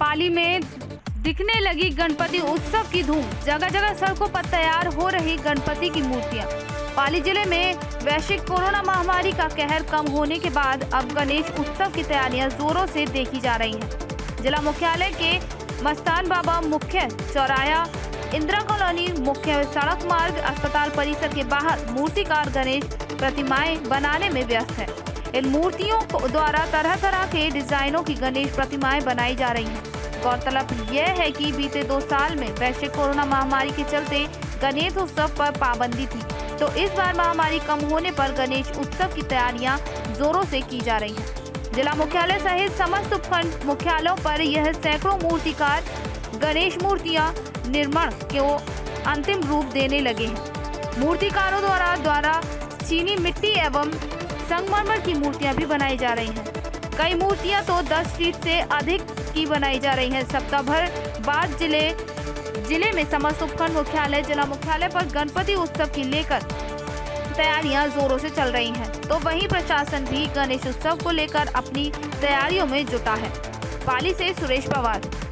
पाली में दिखने लगी गणपति उत्सव की धूम। जगह जगह सड़कों पर तैयार हो रही गणपति की मूर्तियां। पाली जिले में वैश्विक कोरोना महामारी का कहर कम होने के बाद अब गणेश उत्सव की तैयारियां जोरों से देखी जा रही हैं। जिला मुख्यालय के मस्तान बाबा मुख्य चौराहा, इंदिरा कॉलोनी मुख्य सड़क मार्ग, अस्पताल परिसर के बाहर मूर्तिकार गणेश प्रतिमाएं बनाने में व्यस्त हैं। इन मूर्तियों द्वारा तरह तरह के डिजाइनों की गणेश प्रतिमाएं बनाई जा रही हैं। गौरतलब यह है कि बीते 2 साल में वैश्विक कोरोना महामारी के चलते गणेश उत्सव पर पाबंदी थी, तो इस बार महामारी कम होने पर गणेश उत्सव की तैयारियां जोरों से की जा रही हैं। जिला मुख्यालय सहित समस्त उपखंड मुख्यालयों पर यह सैकड़ों मूर्तिकार गणेश मूर्तियां निर्माण को अंतिम रूप देने लगे हैं। मूर्तिकारों द्वारा चीनी मिट्टी एवं संगमरमर की मूर्तियां भी बनाई जा रही हैं। कई मूर्तियां तो 10 फीट से अधिक की बनाई जा रही हैं। सप्ताह भर बाद जिले में समस्त उपखंड मुख्यालय, जिला मुख्यालय पर गणपति उत्सव की लेकर तैयारियां जोरों से चल रही हैं, तो वहीं प्रशासन भी गणेश उत्सव को लेकर अपनी तैयारियों में जुटा है। पाली से सुरेश पवार।